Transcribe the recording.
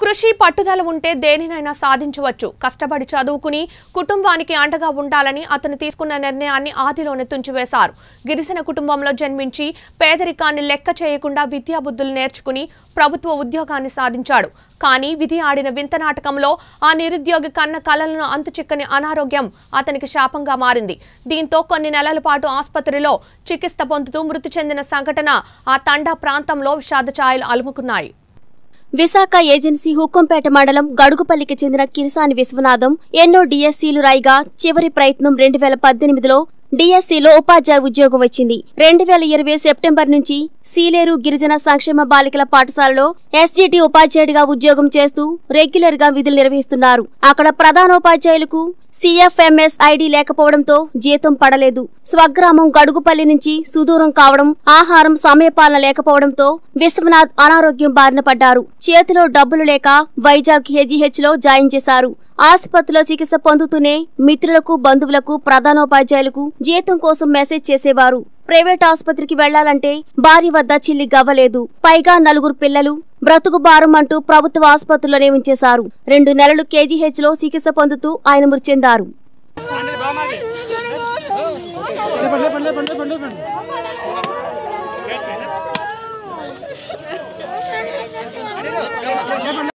కృషి పట్టుదల ఉంటే దేనినైనా సాధించవచ్చు. కష్టపడి చదువుకుని కుటుంబానికి అండగా ఉండాలని అతను తీసుకున్న నిర్ణయాన్ని ఆదిలోనే తుంచివేశారు. గిరిజన కుటుంబంలో జన్మించి పేదరికాన్ని లెక్క చేయకుండా విద్యాబుద్ధులు నేర్చుకుని ప్రభుత్వ ఉద్యోగాన్ని సాధించాడు. కానీ విధి ఆడిన వింత నాటకంలో ఆ నిరుద్యోగి కన్న కలలను అంతుచిక్కని అనారోగ్యం అతనికి శాపంగా మారింది. దీంతో కొన్ని నెలల పాటు ఆసుపత్రిలో చికిత్స పొందుతూ మృతి చెందిన సంఘటన ఆ తండా ప్రాంతంలో విషాద ఛాయలు అలుముకున్నాయి. విశాఖ ఏజెన్సీ హుక్కంపేట మండలం గడుగుపల్లికి చెందిన కిరసాని విశ్వనాథం ఎన్నో డిఎస్సీలు రాయిగా చివరి ప్రయత్నం 2018లో డిఎస్సీలో ఉపాధ్యాయ ఉద్యోగం వచ్చింది. 2020 సెప్టెంబర్ నుంచి సీలేరు గిరిజన సంక్షేమ బాలికల పాఠశాలలో ఎస్జిటి ఉపాధ్యాయుడిగా ఉద్యోగం చేస్తూ రెగ్యులర్ గా విధులు నిర్వహిస్తున్నారు. అక్కడ ప్రధానోపాధ్యాయులకు సిఎఫ్ఎంఎస్ ఐడి లేకపోవడంతో జీతం పడలేదు. స్వగ్రామం గడుగుపల్లి నుంచి సుదూరం కావడం, ఆహారం సమయపాలన లేకపోవడంతో విశ్వనాథ్ అనారోగ్యం బారిన పడ్డారు. చేతిలో డబ్బులు లేక వైజాగ్ హెజీహెచ్లో జాయిన్ చేశారు. ఆసుపత్రిలో చికిత్స పొందుతూనే మిత్రులకు, బంధువులకు, ప్రధానోపాధ్యాయులకు జీతం కోసం మెసేజ్ చేసేవారు. ప్రైవేట్ ఆసుపత్రికి వెళ్లాలంటే భార్య వద్ద చిల్లి గవ్వలేదు. పైగా నలుగురు పిల్లలు, బ్రతుకు భారం అంటూ ప్రభుత్వ ఆసుపత్రిలోనే ఉంచేశారు. 2 నెలలు కేజీహెచ్లో చికిత్స పొందుతూ ఆయన మృతి చెందారు.